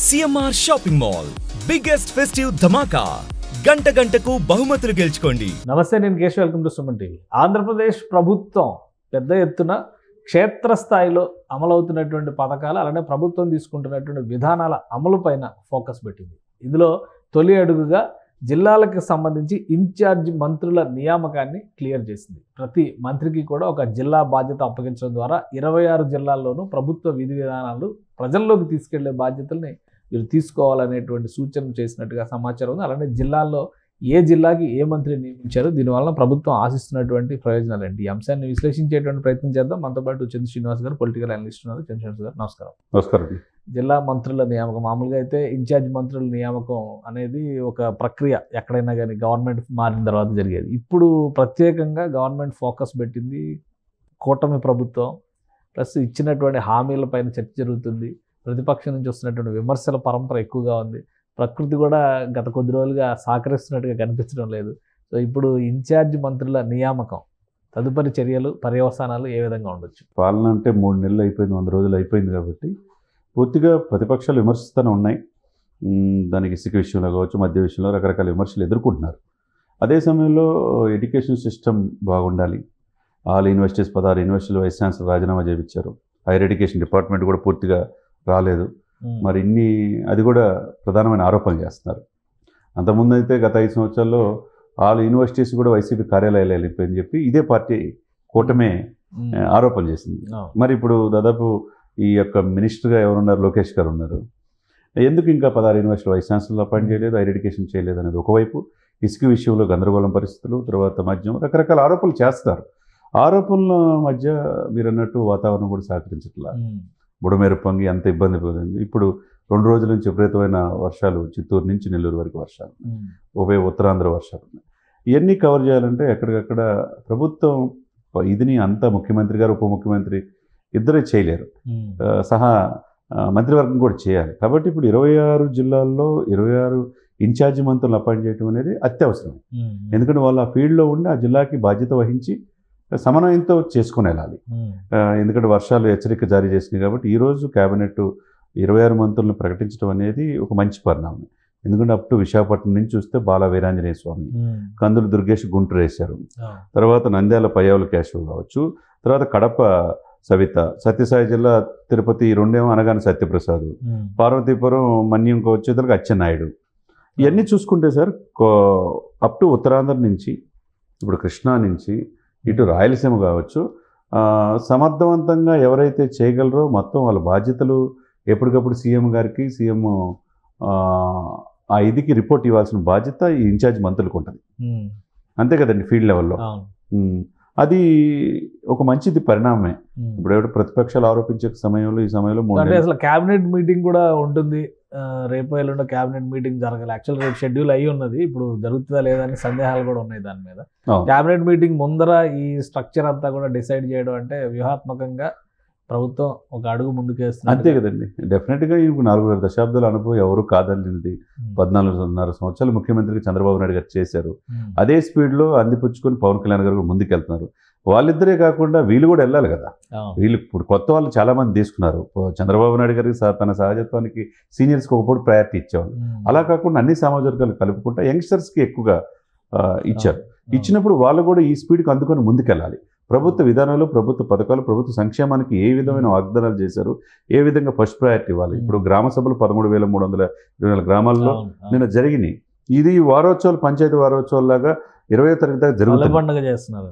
CMR Shopping Mall, biggest festive dhamaka. Ganta Gantaku Bahumatru Gelchukondi. Namaste, Nenu Keshu, welcome to SumanTV. Andhra Pradesh Prabhutvam, Pedda Ettuna, Kshetra Sthayilo, Amalavutunnatuvanti Pathakalu, Alane Prabhutvam Teesukuntunnatuvanti Vidhanala Amalupaina focus pettindi. Indulo Toli Aduguga జిల్లాలకు సంబంధించి incharge మంత్రుల నియామకాన్ని clear చేసింది. ప్రతి మంత్రికి కూడా ఒక జిల్లా బాధ్యత అప్పగించడం ద్వారా 26 జిల్లాల్లోనూ ప్రభుత్వ విధి విధానాలు ప్రజల్లోకి తీసుకెళ్లే బాధ్యతల్ని వీరు తీసుకోవాలనేటువంటి సూచన చేసినట్టుగా సమాచారం ఉంది. అలానే జిల్లాల్లో ఏ జిల్లాకి ఏ మంత్రి నియమించారు, దీనివల్ల ప్రభుత్వం ఆశిస్తున్నటువంటి ప్రయోజనాలు ఏంటి, ఈ అంశాన్ని విశ్లేషించేటువంటి ప్రయత్నం చేద్దాం. మనతో పాటు చంద్ర శ్రీనివాస్ గారు, పొలిటికల్ అనలిస్ట్ ఉన్నారు. చంద్ర శ్రీనివాస్ గారు, నమస్కారం. నమస్కారం. జిల్లా మంత్రుల నియామకం, మామూలుగా అయితే ఇన్ఛార్జ్ మంత్రుల నియామకం అనేది ఒక ప్రక్రియ, ఎక్కడైనా కానీ గవర్నమెంట్ మారిన తర్వాత జరిగేది. ఇప్పుడు ప్రత్యేకంగా గవర్నమెంట్ ఫోకస్ పెట్టింది, కూటమి ప్రభుత్వం ప్లస్ ఇచ్చినటువంటి హామీల పైన చర్చ జరుగుతుంది. ప్రతిపక్షం నుంచి వస్తున్నటువంటి విమర్శల పరంపర ఎక్కువగా ఉంది. ప్రకృతి కూడా గత కొద్ది రోజులుగా సహకరిస్తున్నట్టుగా కనిపించడం లేదు. సో ఇప్పుడు ఇన్ఛార్జ్ మంత్రుల నియామకం, తదుపరి చర్యలు, పర్యవసానాలు ఏ విధంగా ఉండొచ్చు? పాలన అంటే 3 నెలలు అయిపోయింది, 100 రోజులు అయిపోయింది కాబట్టి పూర్తిగా ప్రతిపక్షాలు విమర్శిస్తూనే ఉన్నాయి. దానికి ఇసుక విషయంలో కావచ్చు, మధ్య విషయంలో రకరకాల విమర్శలు ఎదుర్కొంటున్నారు. అదే సమయంలో ఎడ్యుకేషన్ సిస్టమ్ బాగుండాలి. ఆల్ యూనివర్సిటీస్ 16 యూనివర్సిటీలు వైస్ ఛాన్సలర్ రాజీనామా చేయించారు. హైయర్ ఎడ్యుకేషన్ డిపార్ట్మెంట్ కూడా పూర్తిగా రాలేదు. మరి ఇన్ని అది కూడా ప్రధానమైన ఆరోపణలు చేస్తున్నారు. అంతకుముందు అయితే గత 5 సంవత్సరాల్లో ఆల్ యూనివర్సిటీస్ కూడా వైసీపీ కార్యాలయాలు వెళ్ళిపోయిందని చెప్పి ఇదే పార్టీ కూటమే ఆరోపణ చేసింది. మరి ఇప్పుడు దాదాపు ఈ యొక్క మినిస్టర్గా ఎవరున్నారు? లోకేష్ గారు ఉన్నారు. ఎందుకు ఇంకా 16 యూనివర్సిటీలు వైస్ ఛాన్సలర్ అపాయింట్ చేయలేదు, హైర్ ఎడ్యుకేషన్ చేయలేదు అనేది ఒకవైపు, ఇసుక విషయంలో గందరగోళం పరిస్థితులు, తర్వాత మధ్యం రకరకాల ఆరోపణలు చేస్తారు. ఆరోపణల మధ్య మీరు అన్నట్టు వాతావరణం కూడా సహకరించట్లా. బుడమేరు పొంగి అంత ఇబ్బంది పడింది. ఇప్పుడు 2 రోజుల నుంచి విపరీతమైన వర్షాలు, చిత్తూరు నుంచి నెల్లూరు వరకు వర్షాలు, ఉభయ ఉత్తరాంధ్ర వర్షాలు ఉన్నాయి. ఇవన్నీ కవర్ చేయాలంటే ఎక్కడికక్కడ ప్రభుత్వం ఇదిని అంతా ముఖ్యమంత్రి గారు, ఉప ముఖ్యమంత్రి ఇద్దరే చేయలేరు, సహా మంత్రివర్గం కూడా చేయాలి. కాబట్టి ఇప్పుడు 26 జిల్లాల్లో 26 ఇన్ఛార్జి మంత్రులను అపాయింట్ చేయడం అనేది అత్యవసరం. ఎందుకంటే వాళ్ళు ఆ ఫీల్డ్లో ఉండి ఆ జిల్లాకి బాధ్యత వహించి సమన్వయంతో చేసుకుని వెళ్ళాలి. ఎందుకంటే వర్షాలు హెచ్చరిక జారీ చేసినాయి కాబట్టి ఈరోజు క్యాబినెట్ 26 మంత్రులను ప్రకటించడం అనేది ఒక మంచి పరిణామం. ఎందుకంటే అప్ టు విశాఖపట్నం నుంచి చూస్తే బాల వీరాంజనేయ స్వామి, కందులు దుర్గేష్ గుంటూరు వేశారు, తర్వాత నంద్యాల పయ్యావుల కేశవ్ కావచ్చు, తర్వాత కడప సవిత, సత్యసాయి జిల్లా తిరుపతి, రెండేమో అనగానే సత్యప్రసాద్, పార్వతీపురం మన్యం కావచ్చు, ఇతరులకు అచ్చెన్నాయుడు. ఇవన్నీ చూసుకుంటే సార్ అప్ టు ఉత్తరాంధ్ర నుంచి ఇప్పుడు కృష్ణా నుంచి ఇటు రాయలసీమ కావచ్చు, సమర్థవంతంగా ఎవరైతే చేయగలరో మొత్తం వాళ్ళ బాధ్యతలు ఎప్పటికప్పుడు సీఎం గారికి, సీఎం ఆ ఇదికి రిపోర్ట్ ఇవ్వాల్సిన బాధ్యత ఈ ఇన్ఛార్జ్ మంత్రులకు ఉంటుంది. అంతే కదండి ఫీల్డ్ లెవెల్లో. అది ఒక మంచిది పరిణామమే. ఇప్పుడు ఎవరు ప్రతిపక్షాలు ఆరోపించే సమయంలో, ఈ సమయంలో అసలు క్యాబినెట్ మీటింగ్ కూడా ఉంటుంది. రేపు ఎల్లుండి క్యాబినెట్ మీటింగ్ జరగాలి. యాక్చువల్ రేపు షెడ్యూల్ అయ్యి ఉన్నది, ఇప్పుడు జరుగుతుందా లేదని సందేహాలు కూడా ఉన్నాయి. దాని మీద క్యాబినెట్ మీటింగ్ ముందర ఈ స్ట్రక్చర్ అంతా కూడా డిసైడ్ చేయడం అంటే వ్యూహాత్మకంగా ప్రభుత్వం ఒక అడుగు ముందుకేస్తుంది. అంతే కదండి. డెఫినెట్గా ఇవి 4.5 దశాబ్దాల అనుభవం ఎవరు కాదనిది. 14.5 సంవత్సరాలు ముఖ్యమంత్రికి చంద్రబాబు నాయుడు గారు చేశారు. అదే స్పీడ్లో అందిపుచ్చుకొని పవన్ కళ్యాణ్ గారు ముందుకెళ్తున్నారు. వాళ్ళిద్దరే కాకుండా వీళ్ళు కూడా వెళ్ళాలి కదా. వీళ్ళు ఇప్పుడు కొత్త వాళ్ళు చాలామంది తీసుకున్నారు. చంద్రబాబు నాయుడు గారికి తన సహజత్వానికి సీనియర్స్కి ఒకప్పుడు ప్రయారిటీ ఇచ్చేవాళ్ళు. అలా కాకుండా అన్ని సామాజిక వర్గాలు కలుపుకుంటా యంగ్స్టర్స్కి ఎక్కువగా ఇచ్చారు. ఇచ్చినప్పుడు వాళ్ళు కూడా ఈ స్పీడ్కి అందుకొని ముందుకెళ్ళాలి. ప్రభుత్వ విధానాలు, ప్రభుత్వ పథకాలు, ప్రభుత్వ సంక్షేమానికి ఏ విధమైన వాగ్దానాలు చేశారు, ఏ విధంగా ఫస్ట్ ప్రయారిటీ ఇవ్వాలి. ఇప్పుడు గ్రామ సభలు 13,324 గ్రామాల్లో నిన్న జరిగినాయి. ఇది వారోత్సవాలు, పంచాయతీ వారోత్సవాలాగా 20వ తరగతి దాకా జరుగుతుంది. పండుగ చేస్తున్నారు,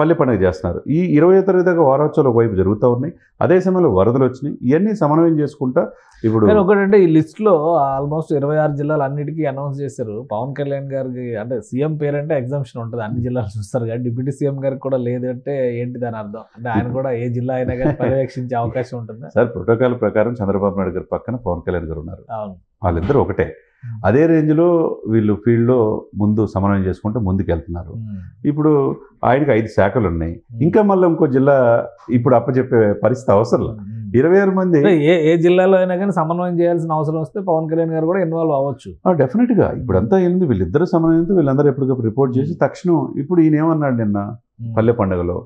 పల్లె పండుగ చేస్తున్నారు. ఈ 20వ తరగతి దాకా వారోత్సవాలు ఒకవైపు జరుగుతూ ఉన్నాయి. అదే సమయంలో వరదలు వచ్చినాయి. ఇవన్నీ సమన్వయం చేసుకుంటా ఇప్పుడు ఒకటంటే ఈ లిస్టులో ఆల్మోస్ట్ 26 జిల్లాలు అన్నిటికీ అనౌన్స్ చేశారు. పవన్ కళ్యాణ్ గారికి అంటే సీఎం పేరంటే ఎగ్జామ్షన్ ఉంటుంది, అన్ని జిల్లాలు చూస్తారు. కానీ డిప్యూటీ సీఎం గారికి కూడా లేదంటే ఏంటి దాని అర్థం? అంటే ఆయన కూడా ఏ జిల్లా అయినా కానీ పర్యవేక్షించే అవకాశం ఉంటుంది సార్. ప్రోటోకాల్ ప్రకారం చంద్రబాబు నాయుడు గారి పక్కన పవన్ కళ్యాణ్ గారు ఉన్నారు. వాళ్ళిద్దరు ఒకటే, అదే రేంజ్లో వీళ్ళు ఫీల్డ్లో ముందు సమన్వయం చేసుకుంటూ ముందుకెళ్తున్నారు. ఇప్పుడు ఆయనకి 5 శాఖలు ఉన్నాయి. ఇంకా మళ్ళీ ఇంకో జిల్లా ఇప్పుడు అప్పచెప్పే పరిస్థితి అవసరం. 26 మంది ఏ జిల్లాలో అయినా కానీ సమన్వయం చేయాల్సిన అవసరం వస్తే పవన్ కళ్యాణ్ గారు కూడా ఇన్వాల్వ్ అవ్వచ్చు. డెఫినెట్గా ఇప్పుడు అంతా ఏంది, వీళ్ళిద్దరు సమన్వయంతో వీళ్ళందరూ ఎప్పటికప్పుడు రిపోర్ట్ చేసి తక్షణం. ఇప్పుడు ఈయన ఏమన్నాడు నిన్న పల్లె పండుగలో,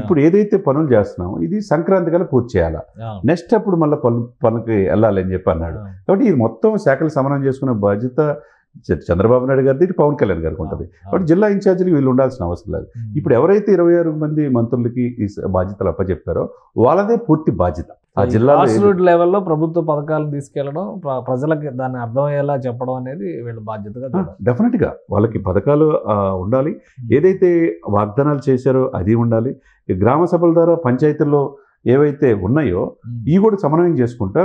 ఇప్పుడు ఏదైతే పనులు చేస్తున్నామో ఇది సంక్రాంతి కల్లా పూర్తి చేయాలి. నెక్స్ట్ అప్పుడు మళ్ళీ పనులకి వెళ్ళాలి అని చెప్పి అన్నాడు. కాబట్టి ఇది మొత్తం శాఖలు సమన్వయం చేసుకునే బాధ్యత చంద్రబాబు నాయుడు గారిది, ఇటు పవన్ కళ్యాణ్ గారికి ఉంటుంది. కాబట్టి జిల్లా ఇన్ఛార్జీలకు వీళ్ళు ఉండాల్సిన అవసరం లేదు. ఇప్పుడు ఎవరైతే 26 మంది మంత్రులకి ఈ బాధ్యతలు అప్పచెప్పారో వాళ్ళదే పూర్తి బాధ్యత. ఆ జిల్లా లెవెల్లో ప్రభుత్వ పథకాలను తీసుకెళ్లడం, ప్రజలకు దాన్ని అర్థమయ్యేలా చెప్పడం అనేది వీళ్ళ బాధ్యతగా డెఫినెట్గా వాళ్ళకి పథకాలు ఉండాలి. ఏదైతే వాగ్దానాలు చేశారో అది ఉండాలి. గ్రామ సభల ద్వారా పంచాయతీల్లో ఏవైతే ఉన్నాయో ఇవి కూడా సమన్వయం చేసుకుంటా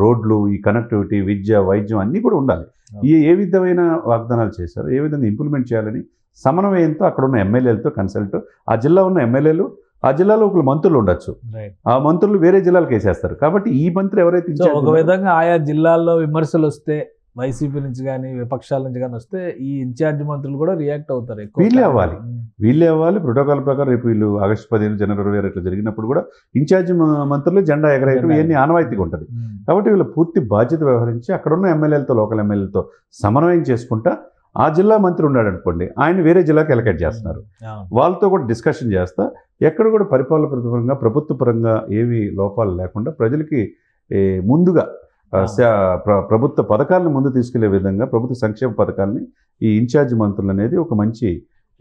రోడ్లు, ఈ కనెక్టివిటీ, విద్య, వైద్యం అన్నీ కూడా ఉండాలి. ఈ ఏ విధమైన వాగ్దానాలు చేశారు, ఏ విధంగా ఇంప్లిమెంట్ చేయాలని సమన్వయంతో అక్కడ ఉన్న ఎమ్మెల్యేలతో కన్సల్ట్, ఆ జిల్లా ఉన్న ఎమ్మెల్యేలు, ఆ జిల్లాలో ఒక మంత్రులు ఉండొచ్చు, ఆ మంత్రులు వేరే జిల్లాలకు వేసేస్తారు. కాబట్టి ఈ మంత్రి ఎవరైతే ఒక విధంగా ఆయా జిల్లాల్లో విమర్శలు వస్తే వైసీపీ నుంచి కానీ విపక్షాల నుంచి కానీ వస్తే ఈ ఇన్ఛార్జ్ మంత్రులు కూడా రియాక్ట్ అవుతారు. వీళ్ళే అవ్వాలి ప్రోటోకాల్ ప్రకారం. రేపు వీళ్ళు ఆగస్టు 15 జనవరి 20 ఇట్లా జరిగినప్పుడు కూడా ఇన్ఛార్జ్ మంత్రులు జెండా ఎగరేయడం ఇవన్నీ ఆనవాయితీగా ఉంటుంది. కాబట్టి వీళ్ళు పూర్తి బాధ్యత వ్యవహరించి అక్కడున్న ఎమ్మెల్యేలతో, లోకల్ ఎమ్మెల్యేలతో సమన్వయం చేసుకుంటా, ఆ జిల్లా మంత్రి ఉన్నాడు అనుకోండి, ఆయన వేరే జిల్లాకి ఎలకేట్ చేస్తున్నారు, వాళ్ళతో కూడా డిస్కషన్ చేస్తా ఎక్కడ కూడా పరిపాలన ప్రతిపరంగా ప్రభుత్వ పరంగా ఏవి లోపాలు లేకుండా ప్రజలకి ముందుగా ప్రభుత్వ పథకాలను ముందు తీసుకెళ్లే విధంగా ప్రభుత్వ సంక్షేమ పథకాలని ఈ ఇన్ఛార్జ్ మంత్రులు అనేది ఒక మంచి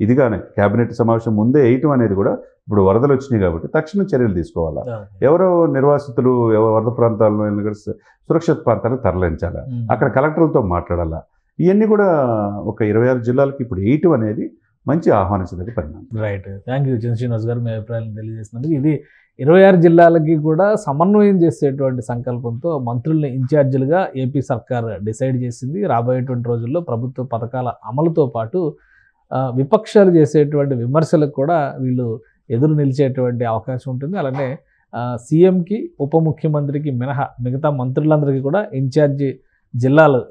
ఇదిగానే కేబినెట్ సమావేశం ముందే వేయటం అనేది కూడా ఇప్పుడు వరదలు వచ్చినాయి కాబట్టి తక్షణ చర్యలు తీసుకోవాలా. ఎవరో నిర్వాసితులు వరద ప్రాంతాల్లో సురక్షిత ప్రాంతాలకు తరలించాలా, అక్కడ కలెక్టర్లతో మాట్లాడాలా. ఇవన్నీ కూడా ఒక 26 జిల్లాలకు ఇప్పుడు వేయటం అనేది మంచి ఆహ్వానించదగ్గ పరిణామం. రైట్, థ్యాంక్ యూ శ్రీనివాస్ గారు మీ అభిప్రాయాలను తెలియజేసినందుకు. ఇది 26 జిల్లాలకి కూడా సమన్వయం చేసేటువంటి సంకల్పంతో మంత్రుల్ని ఇన్ఛార్జీలుగా ఏపీ సర్కార్ డిసైడ్ చేసింది. రాబోయేటువంటి రోజుల్లో ప్రభుత్వ పథకాల అమలుతో పాటు విపక్షాలు చేసేటువంటి విమర్శలకు కూడా వీళ్ళు ఎదురు నిలిచేటువంటి అవకాశం ఉంటుంది. అలానే సీఎంకి, ఉప ముఖ్యమంత్రికి మినహా మిగతా మంత్రులందరికీ కూడా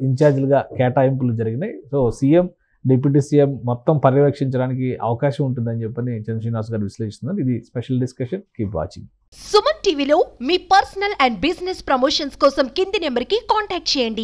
ఇన్ఛార్జీలుగా కేటాయింపులు జరిగినాయి. సో సీఎం, డిప్యూటీ సీఎం మొత్తం పర్యవేక్షించడానికి అవకాశం ఉంటుందని చెప్పని శ్రీనివాస్ గారు విశ్లేషిస్తున్నారు. ఇది special discussion. Keep watching Suman టీవీలో. మీ పర్సనల్ అండ్ బిజినెస్ ప్రమోషన్స్ కోసం కింది నెంబర్కి కాంటాక్ట్ చేయండి.